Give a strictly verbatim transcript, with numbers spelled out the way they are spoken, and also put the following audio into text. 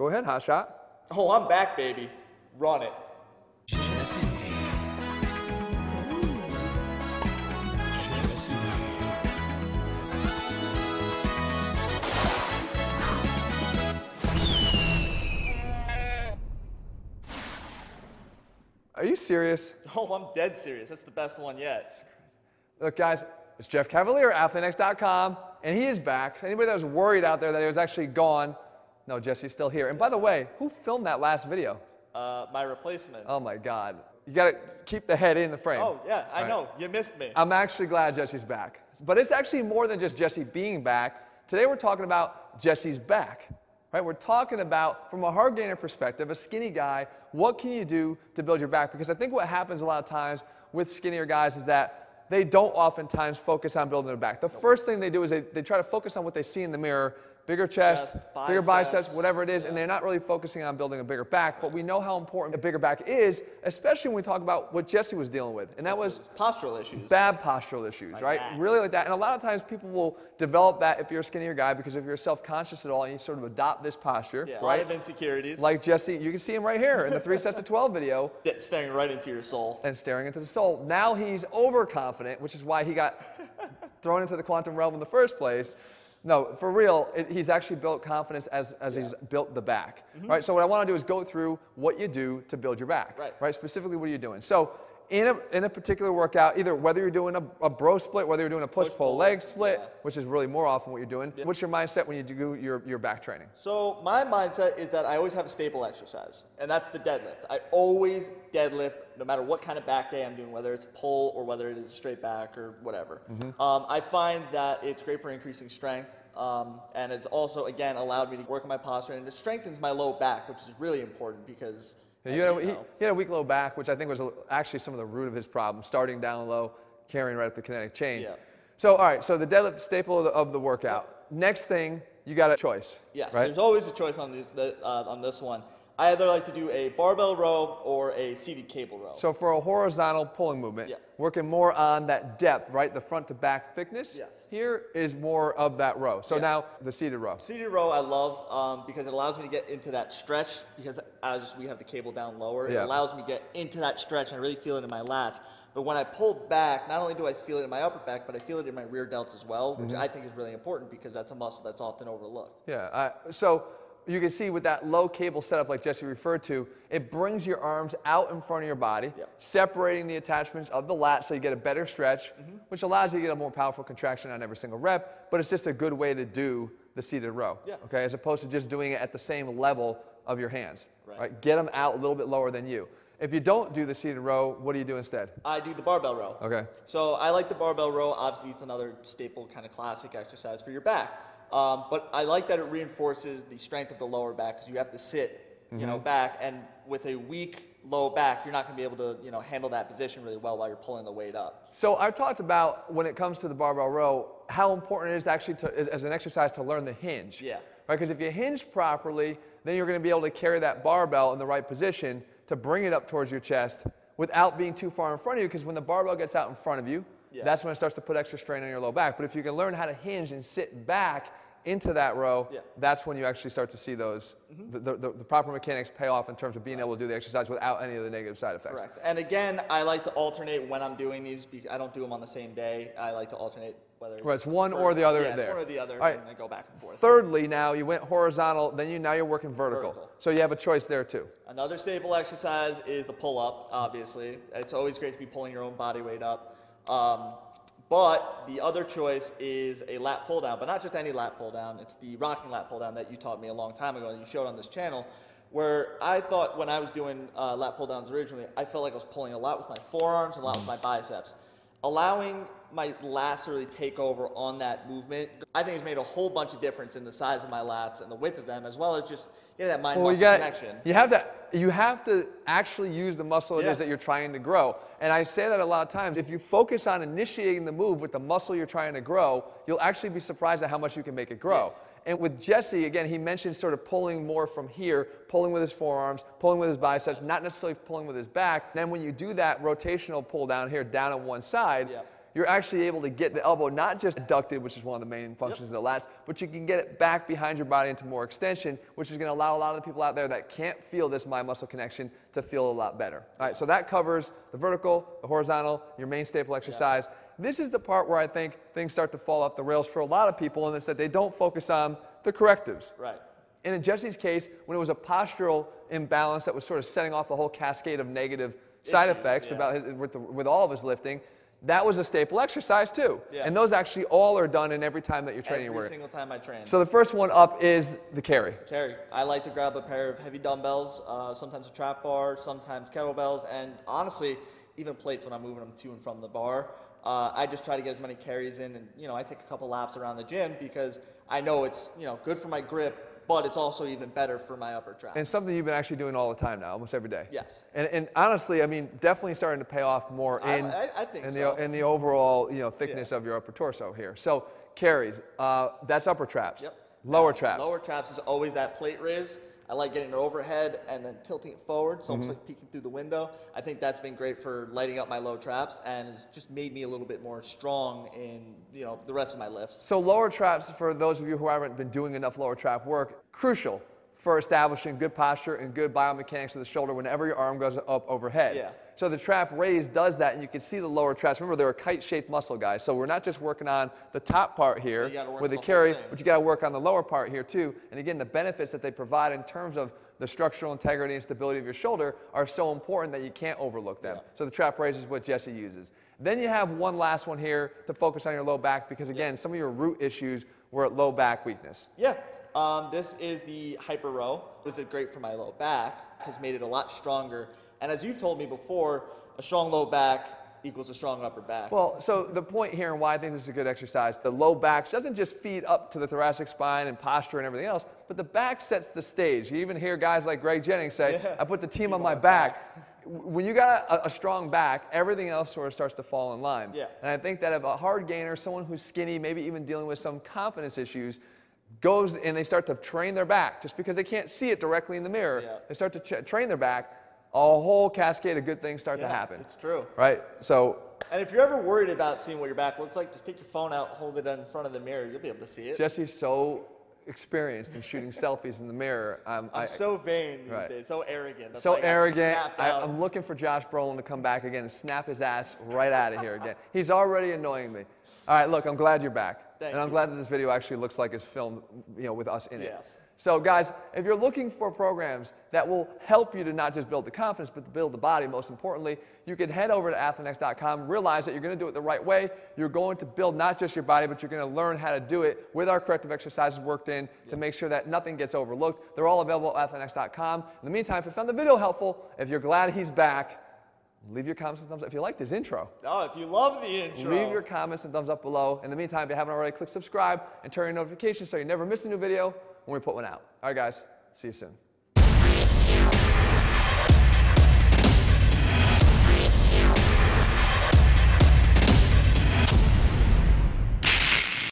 Go ahead, hot shot. Oh, I'm back, baby. Run it. Jesse. Jesse. Are you serious? Oh, I'm dead serious. That's the best one yet. Look, guys, it's Jeff Cavaliere, athlean x dot com, and he is back. Anybody that was worried out there that he was actually gone, no, Jesse's still here. And by the way, who filmed that last video? Uh, my replacement. Oh my God. You gotta keep the head in the frame. Oh yeah, I know, you missed me. I'm actually glad Jesse's back. But it's actually more than just Jesse being back. Today we're talking about Jesse's back, right? We're talking about, from a hard gainer perspective, a skinny guy, what can you do to build your back? Because I think what happens a lot of times with skinnier guys is that they don't oftentimes focus on building their back. The first thing they do is they, they try to focus on what they see in the mirror. Bigger chest, chest biceps, bigger biceps, whatever it is, yeah. And they're not really focusing on building a bigger back, but we know how important a bigger back is, especially when we talk about what Jesse was dealing with, and that was postural issues. Bad postural issues, like right? That. Really like that, and a lot of times people will develop that if you're a skinnier guy, because if you're self-conscious at all, and you sort of adopt this posture, yeah, right? A lot of insecurities. Like Jesse, you can see him right here in the three sets of twelve video. Yeah, staring right into your soul. And staring into the soul. Now he's overconfident, which is why he got thrown into the quantum realm in the first place. No, for real, it, he's actually built confidence as, as yeah. he's built the back, mm-hmm. right? So what I want to do is go through what you do to build your back, right? right? Specifically, what are you doing? So in a, in a particular workout, either whether you're doing a, a bro split, whether you're doing a push-pull leg split, yeah. which is really more often what you're doing, yeah. what's your mindset when you do your, your back training? So my mindset is that I always have a staple exercise, and that's the deadlift. I always deadlift no matter what kind of back day I'm doing, whether it's pull or whether it is straight back or whatever. Mm-hmm. um, I find that it's great for increasing strength, um, and it's also, again, allowed me to work on my posture, and it strengthens my low back, which is really important because You had a, he, he had a weak low back, which I think was actually some of the root of his problem, starting down low, carrying right up the kinetic chain. Yeah. So, all right, so the deadlift staple of the, of the workout. Yep. Next thing, you got a choice. Yes, right? There's always a choice on, these, uh, on this one. I either like to do a barbell row or a seated cable row. So for a horizontal pulling movement, yep. working more on that depth, right? The front to back thickness. Yes. Here is more of that row. So yeah. now the seated row. Seated row I love um, because it allows me to get into that stretch, because as we have the cable down lower, yeah. it allows me to get into that stretch and I really feel it in my lats. But when I pull back, not only do I feel it in my upper back, but I feel it in my rear delts as well, which mm-hmm. I think is really important because that's a muscle that's often overlooked. Yeah, uh, so you can see with that low cable setup like Jesse referred to, it brings your arms out in front of your body, yep. separating the attachments of the lat so you get a better stretch, mm-hmm. which allows you to get a more powerful contraction on every single rep, but it's just a good way to do the seated row, yeah. okay, as opposed to just doing it at the same level of your hands. Right. Right? Get them out a little bit lower than you. If you don't do the seated row, what do you do instead? I do the barbell row. Okay. So I like the barbell row. Obviously, it's another staple kind of classic exercise for your back. Um, but I like that it reinforces the strength of the lower back, because you have to sit, you mm-hmm. know, back, and with a weak low back, you're not going to be able to, you know, handle that position really well while you're pulling the weight up. So I've talked about, when it comes to the barbell row, how important it is actually to, as an exercise, to learn the hinge. Yeah. Right? Because if you hinge properly, then you're going to be able to carry that barbell in the right position to bring it up towards your chest without being too far in front of you, because when the barbell gets out in front of you, yeah. that's when it starts to put extra strain on your low back. But if you can learn how to hinge and sit back into that row, yeah. that's when you actually start to see those mm-hmm. the, the, the proper mechanics pay off in terms of being right. able to do the exercise without any of the negative side effects. Correct. And again, I like to alternate when I'm doing these. I don't do them on the same day. I like to alternate whether it's, right, it's one or the other. Yeah, there. It's one or the other, right. And then go back and forth. Thirdly, now you went horizontal, then you now you're working vertical. vertical. So you have a choice there too. Another staple exercise is the pull-up. Obviously, it's always great to be pulling your own body weight up. Um, but the other choice is a lat pull down, but not just any lat pull down. It's the rocking lat pull down that you taught me a long time ago and you showed on this channel, where I thought when I was doing uh, lat pull downs originally, I felt like I was pulling a lot with my forearms and a lot with my biceps. Allowing my lats to really take over on that movement, I think it's made a whole bunch of difference in the size of my lats and the width of them, as well as just you know, that mind-muscle well, you got, connection. You have to, you have to actually use the muscle it yeah. is that you're trying to grow. And I say that a lot of times. If you focus on initiating the move with the muscle you're trying to grow, you'll actually be surprised at how much you can make it grow. Yeah. And with Jesse, again, he mentioned sort of pulling more from here, pulling with his forearms, pulling with his biceps, not necessarily pulling with his back. Then when you do that rotational pull down here, down on one side, yep. you're actually able to get the elbow not just adducted, which is one of the main functions yep. of the lats, but you can get it back behind your body into more extension, which is going to allow a lot of the people out there that can't feel this mind-muscle connection to feel a lot better. All right, so that covers the vertical, the horizontal, your main staple exercise. Yeah. This is the part where I think things start to fall off the rails for a lot of people, and it's that they don't focus on the correctives. Right. And in Jesse's case, when it was a postural imbalance that was sort of setting off the whole cascade of negative issues, side effects yeah. about his, with, the, with all of his lifting, that was a staple exercise too. Yeah. And those actually all are done in every time that you're training. Every single time I train. So the first one up is the carry. Carry. I like to grab a pair of heavy dumbbells, uh, sometimes a trap bar, sometimes kettlebells, and honestly, even plates when I'm moving them to and from the bar. Uh, I just try to get as many carries in, and you know, I take a couple laps around the gym because I know it's, you know, good for my grip, but it's also even better for my upper track. And something you've been actually doing all the time now, almost every day. Yes. And, and honestly, I mean, definitely starting to pay off more in, I, I, I think in, so. the, in the overall, you know, thickness yeah. of your upper torso here. So carries, uh, that's upper traps. Yep. Lower yeah. traps. Lower traps is always that plate raise. I like getting it overhead and then tilting it forward. It's almost mm-hmm. like peeking through the window. I think that's been great for lighting up my low traps, and it's just made me a little bit more strong in, you know, the rest of my lifts. So lower traps, for those of you who haven't been doing enough lower trap work, crucial for establishing good posture and good biomechanics of the shoulder whenever your arm goes up overhead. Yeah. So the trap raise does that, and you can see the lower traps. Remember, they're a kite-shaped muscle, guys. So we're not just working on the top part here with the, the carry, but you got to work on the lower part here too. And again, the benefits that they provide in terms of the structural integrity and stability of your shoulder are so important that you can't overlook them. Yeah. So the trap raise is what Jesse uses. Then you have one last one here to focus on your low back, because again, yeah. some of your root issues were at low back weakness. Yeah. Um, this is the hyper row. This is great for my low back. Has made it a lot stronger. And as you've told me before, a strong low back equals a strong upper back. Well, so the point here and why I think this is a good exercise, the low back doesn't just feed up to the thoracic spine and posture and everything else, but the back sets the stage. You even hear guys like Greg Jennings say, yeah, I put the team, team on my back. back. When you got a, a strong back, everything else sort of starts to fall in line. Yeah. And I think that if a hard gainer, someone who's skinny, maybe even dealing with some confidence issues, goes and they start to train their back, just because they can't see it directly in the mirror, yeah. they start to train their back, a whole cascade of good things start yeah, to happen. It's true. Right? So. And if you're ever worried about seeing what your back looks like, just take your phone out, hold it in front of the mirror. You'll be able to see it. Jesse's so experienced in shooting selfies in the mirror. Um, I'm I, so vain these right. days, so arrogant. That's so arrogant. I, I'm looking for Josh Brolin to come back again and snap his ass right out of here again. He's already annoying me. All right, look, I'm glad you're back. Thank and I'm you. glad that this video actually looks like it's filmed, you know, with us in it. Yes. So guys, if you're looking for programs that will help you to not just build the confidence, but to build the body, most importantly, you can head over to athlean x dot com, realize that you're going to do it the right way. You're going to build not just your body, but you're going to learn how to do it with our corrective exercises worked in yeah. to make sure that nothing gets overlooked. They're all available at athlean x dot com. In the meantime, if you found the video helpful, if you're glad he's back, leave your comments and thumbs up if you liked his intro. Oh, if you love the intro. Leave your comments and thumbs up below. In the meantime, if you haven't already, click subscribe and turn on your notifications so you never miss a new video when we put one out. All right, guys. See you soon.